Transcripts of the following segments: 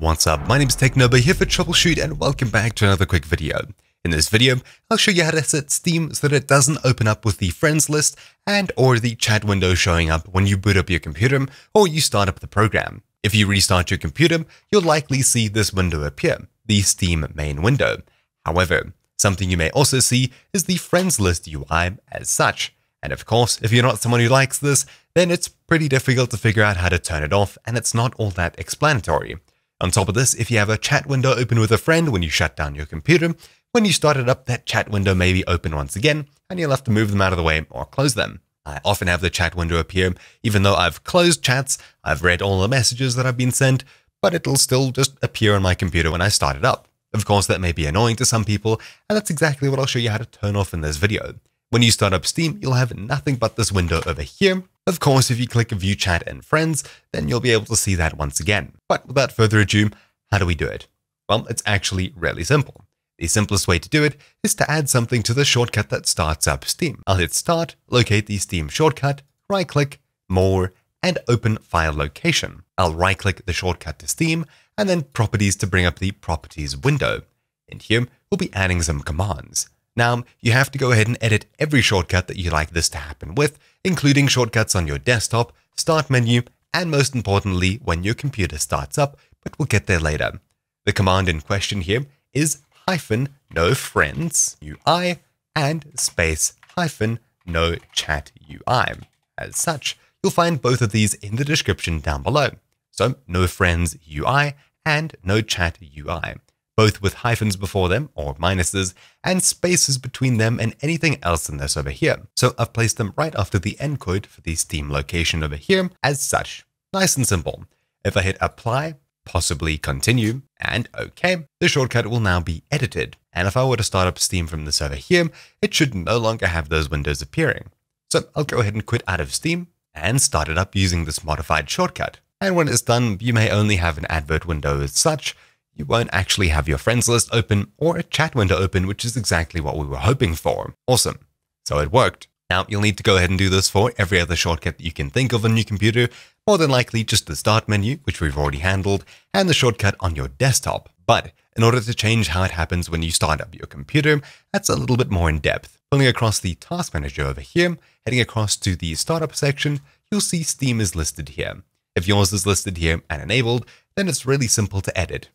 What's up, my name is TechNoba here for TroubleChute and welcome back to another quick video. In this video, I'll show you how to set Steam so that it doesn't open up with the friends list and or the chat window showing up when you boot up your computer or you start up the program. If you restart your computer, you'll likely see this window appear, the Steam main window. However, something you may also see is the friends list UI as such. And of course, if you're not someone who likes this, then it's pretty difficult to figure out how to turn it off, and it's not all that explanatory. On top of this, if you have a chat window open with a friend when you shut down your computer, when you start it up, that chat window may be open once again, and you'll have to move them out of the way or close them. I often have the chat window appear, even though I've closed chats, I've read all the messages that I've been sent, but it'll still just appear on my computer when I start it up. Of course, that may be annoying to some people, and that's exactly what I'll show you how to turn off in this video. When you start up Steam, you'll have nothing but this window over here. Of course, if you click View Chat and Friends, then you'll be able to see that once again. But without further ado, how do we do it? Well, it's actually really simple. The simplest way to do it is to add something to the shortcut that starts up Steam. I'll hit Start, locate the Steam shortcut, right-click, More, and Open File Location. I'll right-click the shortcut to Steam, and then Properties to bring up the Properties window. And here, we'll be adding some commands. Now, you have to go ahead and edit every shortcut that you like this to happen with, including shortcuts on your desktop, start menu, and most importantly, when your computer starts up, but we'll get there later. The command in question here is -nofriendsui and space -nochatui. As such, you'll find both of these in the description down below. So nofriendsui and nochatui. Both with hyphens before them, or minuses, and spaces between them and anything else in this over here. So I've placed them right after the end code for the Steam location over here as such. Nice and simple. If I hit Apply, possibly Continue, and OK, the shortcut will now be edited. And if I were to start up Steam from this over here, it should no longer have those windows appearing. So I'll go ahead and quit out of Steam and start it up using this modified shortcut. And when it's done, you may only have an advert window as such. You won't actually have your friends list open or a chat window open, which is exactly what we were hoping for. Awesome. So it worked. Now you'll need to go ahead and do this for every other shortcut that you can think of on your computer, more than likely just the start menu, which we've already handled, and the shortcut on your desktop. But in order to change how it happens when you start up your computer, that's a little bit more in depth. Pulling across the task manager over here, heading across to the startup section, you'll see Steam is listed here. If yours is listed here and enabled, then it's really simple to edit.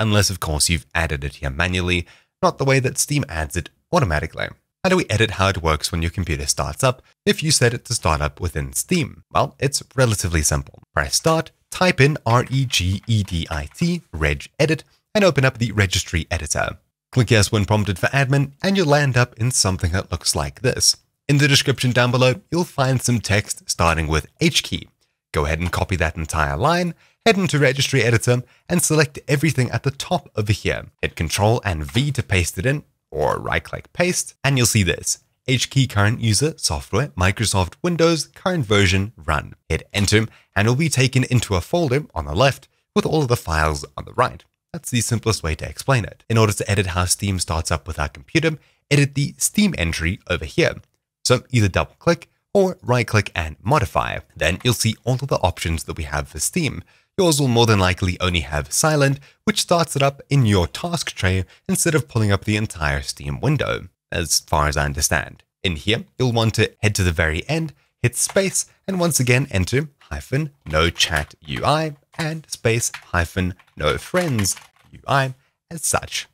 Unless, of course, you've added it here manually, not the way that Steam adds it automatically. How do we edit how it works when your computer starts up if you set it to start up within Steam? Well, it's relatively simple. Press Start, type in REGEDIT, REGEDIT, and open up the registry editor. Click Yes when prompted for admin, and you'll land up in something that looks like this. In the description down below, you'll find some text starting with HKEY. Go ahead and copy that entire line, head into Registry Editor, and select everything at the top over here. Hit Ctrl and V to paste it in, or right-click paste, and you'll see this. HKEY Current User, Software, Microsoft Windows, Current Version, Run. Hit Enter, and it'll be taken into a folder on the left with all of the files on the right. That's the simplest way to explain it. In order to edit how Steam starts up with our computer, edit the Steam entry over here. So either double-click or right-click and modify. Then you'll see all of the options that we have for Steam. Yours will more than likely only have silent, which starts it up in your task tray instead of pulling up the entire Steam window, as far as I understand. In here, you'll want to head to the very end, hit space, and once again enter -nochatui and space -nofriendsui as such.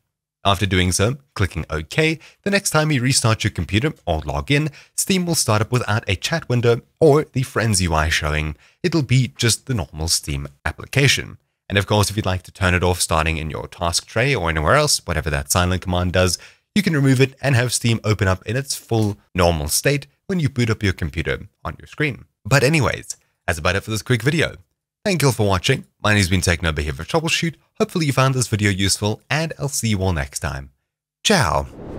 After doing so, clicking OK, the next time you restart your computer or log in, Steam will start up without a chat window or the Friends UI showing. It'll be just the normal Steam application. And of course, if you'd like to turn it off starting in your task tray or anywhere else, whatever that silent command does, you can remove it and have Steam open up in its full normal state when you boot up your computer on your screen. But anyways, that's about it for this quick video. Thank you all for watching. My name's been TechNoba here for TroubleChute. Hopefully you found this video useful, and I'll see you all next time. Ciao!